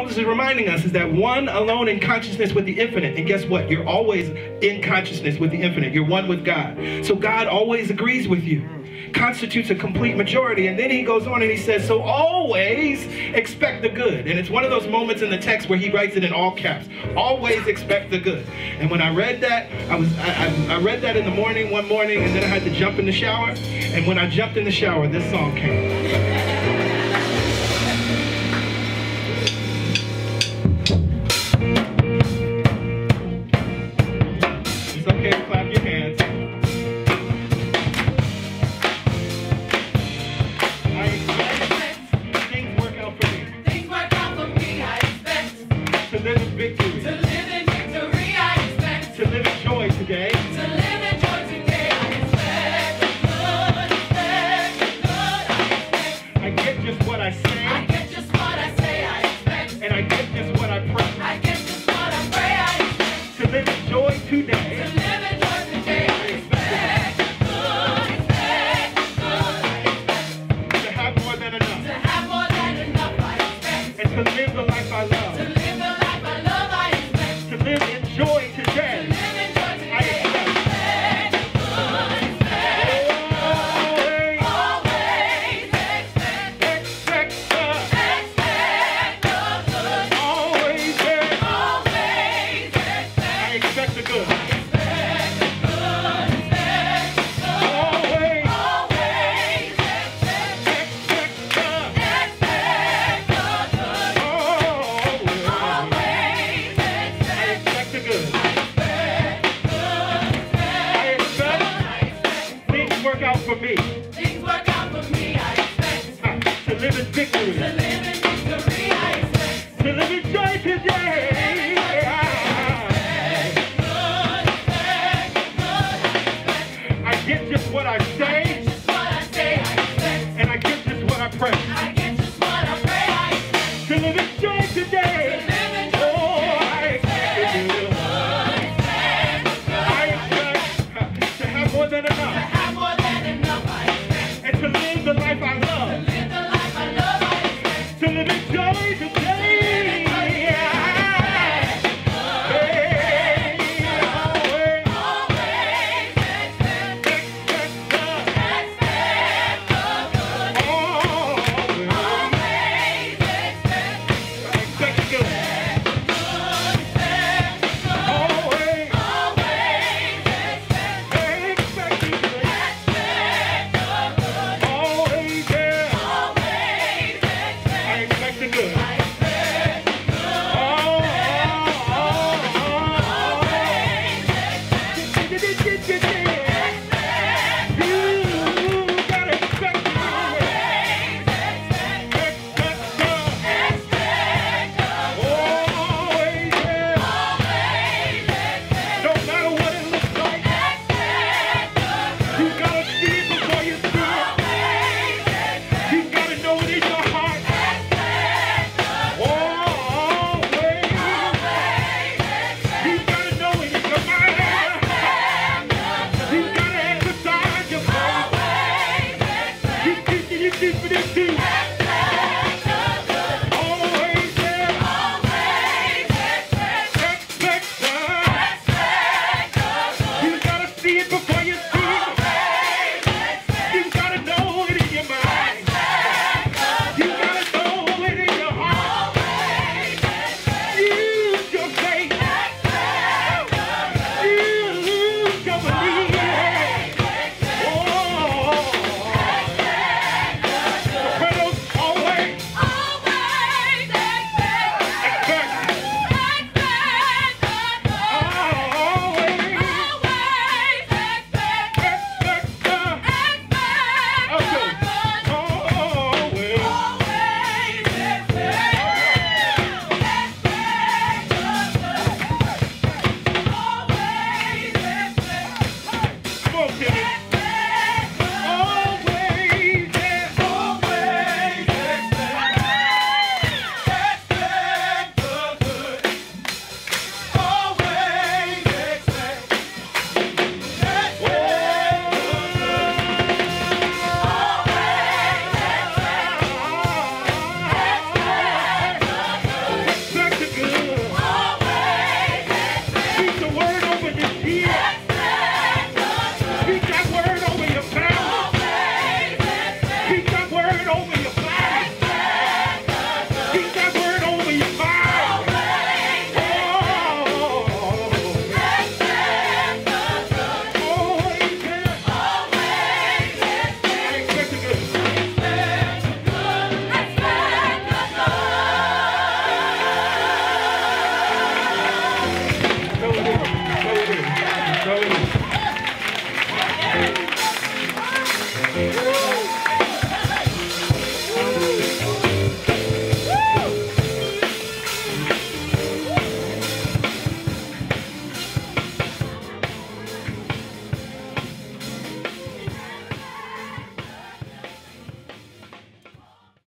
psalmist is reminding us is that one alone in consciousness with the infinite. And guess what? You're always in consciousness with the infinite. You're one with God. So God always agrees with you, constitutes a complete majority. And then he goes on and he says, so always expect the good. And it's one of those moments in the text where he writes it in all caps. Always expect the good. And when I read that, I read that in the morning, one morning, and then I had to jump in the shower. And when I jumped in the shower, this song came. To live the life I love, to live it joy today.